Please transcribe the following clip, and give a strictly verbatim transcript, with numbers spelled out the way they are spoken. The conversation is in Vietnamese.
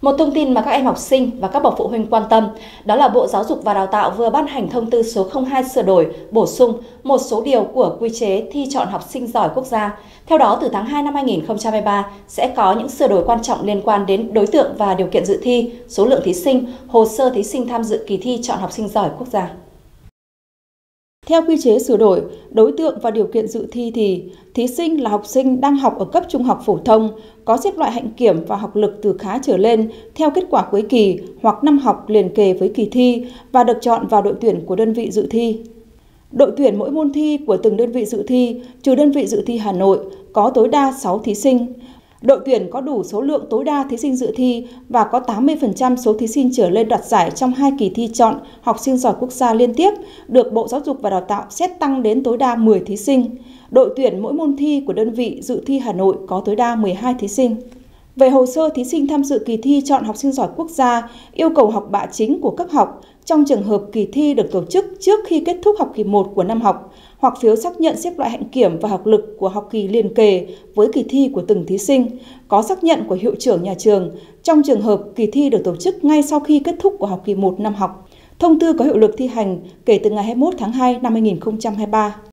Một thông tin mà các em học sinh và các bậc phụ huynh quan tâm đó là Bộ Giáo dục và Đào tạo vừa ban hành thông tư số không hai sửa đổi, bổ sung một số điều của quy chế thi chọn học sinh giỏi quốc gia. Theo đó, từ tháng hai năm hai nghìn không trăm hai mươi ba sẽ có những sửa đổi quan trọng liên quan đến đối tượng và điều kiện dự thi, số lượng thí sinh, hồ sơ thí sinh tham dự kỳ thi chọn học sinh giỏi quốc gia. Theo quy chế sửa đổi, đối tượng và điều kiện dự thi thì thí sinh là học sinh đang học ở cấp trung học phổ thông, có xếp loại hạnh kiểm và học lực từ khá trở lên theo kết quả cuối kỳ hoặc năm học liền kề với kỳ thi và được chọn vào đội tuyển của đơn vị dự thi. Đội tuyển mỗi môn thi của từng đơn vị dự thi, trừ đơn vị dự thi Hà Nội, có tối đa sáu thí sinh. Đội tuyển có đủ số lượng tối đa thí sinh dự thi và có tám mươi phần trăm số thí sinh trở lên đoạt giải trong hai kỳ thi chọn học sinh giỏi quốc gia liên tiếp, được Bộ Giáo dục và Đào tạo xét tăng đến tối đa mười thí sinh. Đội tuyển mỗi môn thi của đơn vị dự thi Hà Nội có tối đa mười hai thí sinh. Về hồ sơ thí sinh tham dự kỳ thi chọn học sinh giỏi quốc gia, yêu cầu học bạ chính của cấp học trong trường hợp kỳ thi được tổ chức trước khi kết thúc học kỳ một của năm học, hoặc phiếu xác nhận xếp loại hạnh kiểm và học lực của học kỳ liền kề với kỳ thi của từng thí sinh, có xác nhận của hiệu trưởng nhà trường trong trường hợp kỳ thi được tổ chức ngay sau khi kết thúc của học kỳ một năm học. Thông tư có hiệu lực thi hành kể từ ngày hai mươi mốt tháng hai năm hai nghìn không trăm hai mươi ba.